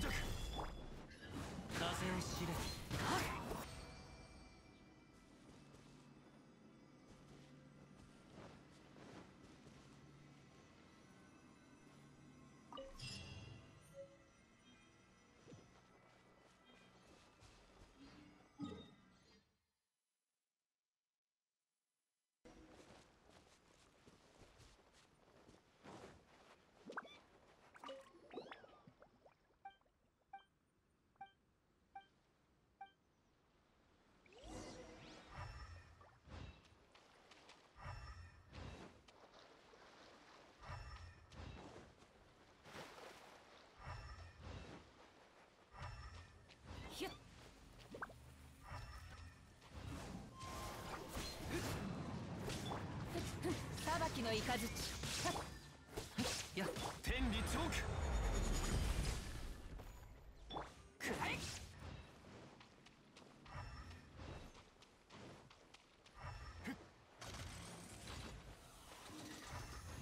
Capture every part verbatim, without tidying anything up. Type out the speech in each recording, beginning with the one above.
軟弱。風を知れ。裁きのいかずち。いや、天理チョーク。くらえ。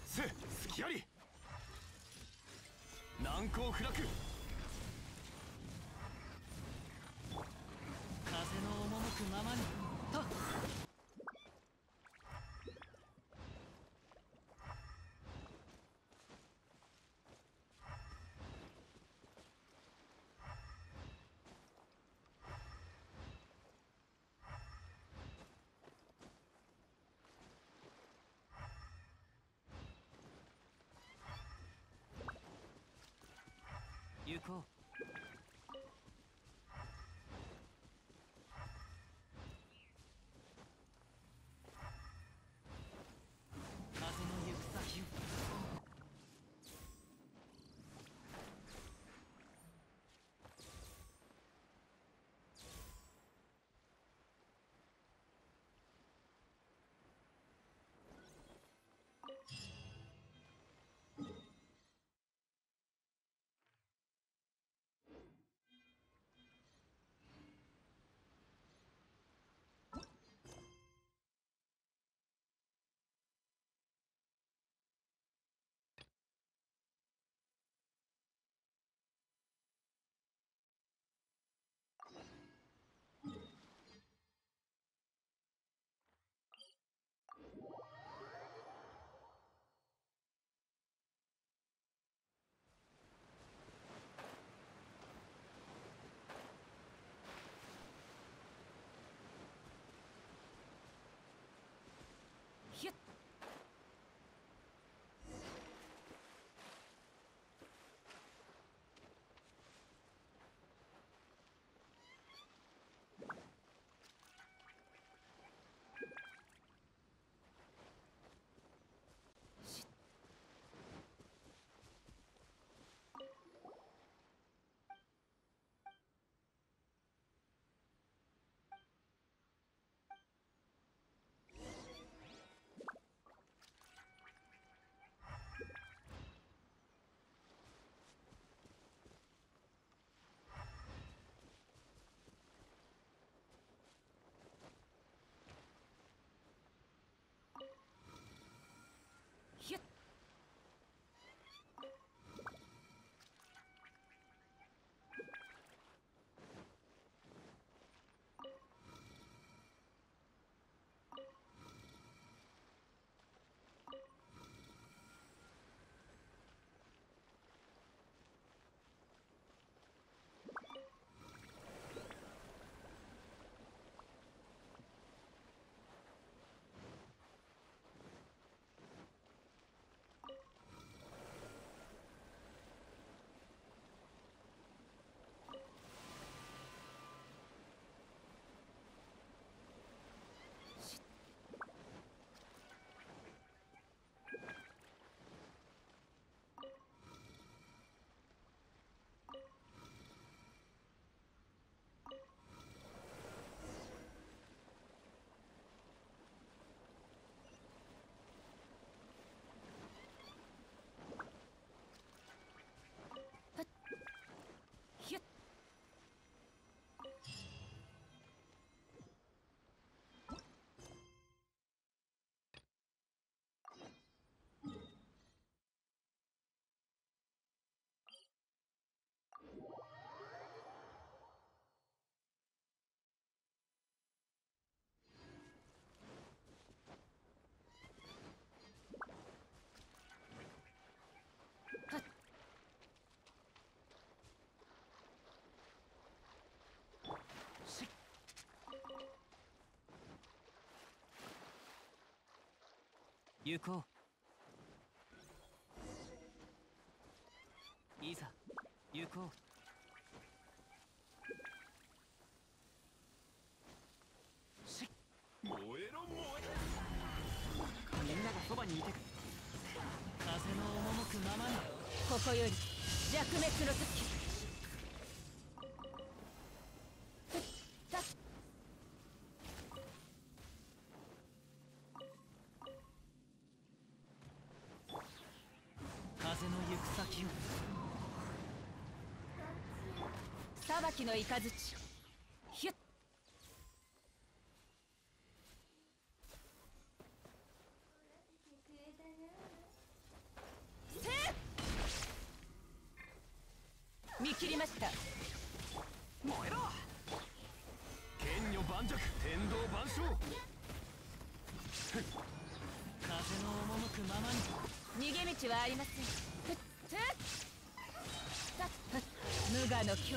せ、隙あり。難攻不落。風の赴くままに。はっ。行こう。いざ行こう。燃えろ燃えろ、みんながそばにいて、風の赴くままに。ここより弱滅の時。風の行く先を、裁きの雷。見切りました。燃えろ。剣女盤石、天道万象。風の赴くままに。逃げ道はありません。無我の境地。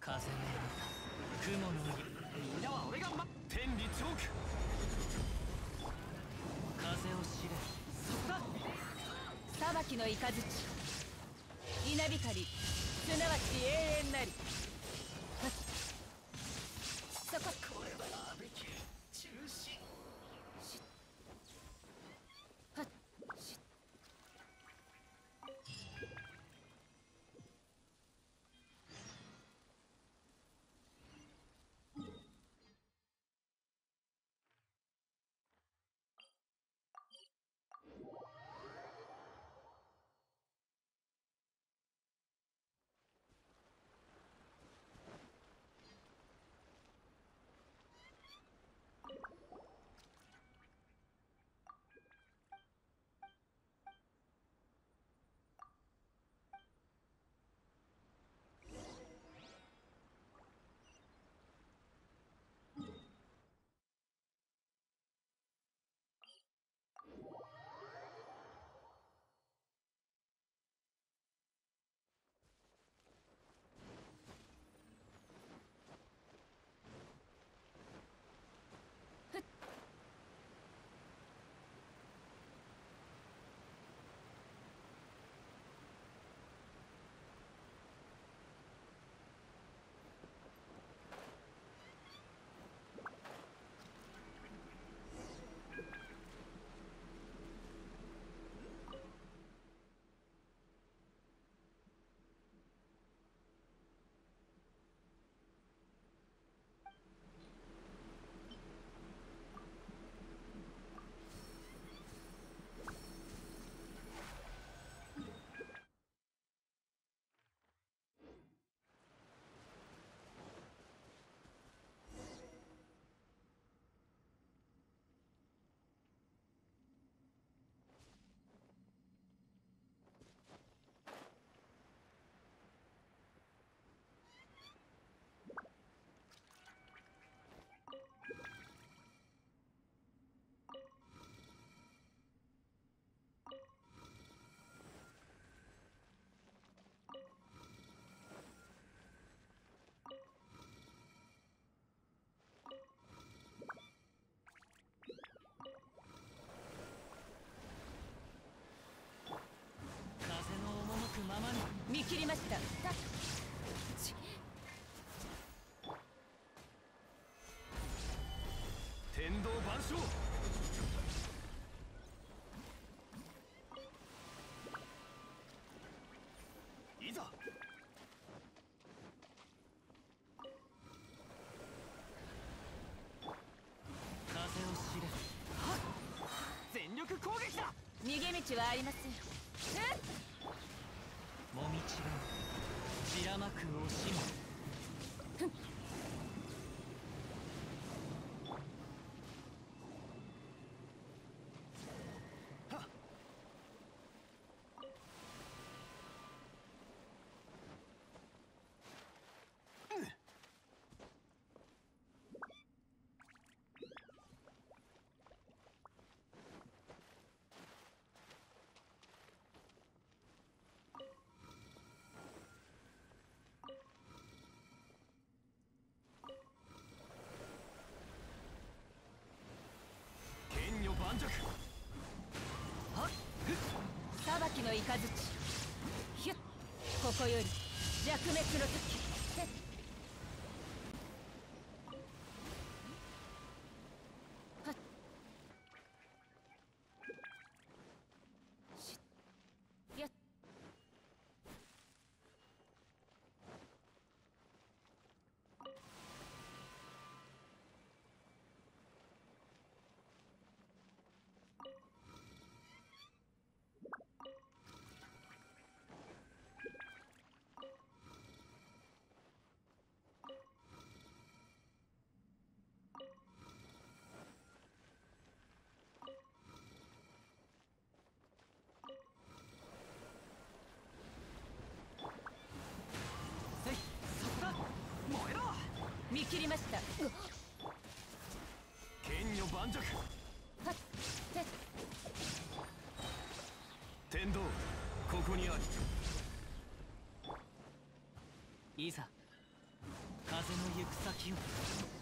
風の雲の上、みんなは俺が待って、天理チョーク。風を知れ、そこだ。裁きの雷、稲光、すなわち永遠なり。そこ、これは安倍家中止。見切りました。天道万象。いざ。ちはありますよ。もみちがじらまくおしま。盤石はっ裁きの雷ヒュッここより弱滅の時見切りました。剣女盤石。天道、ここにあり。いざ風の行く先を。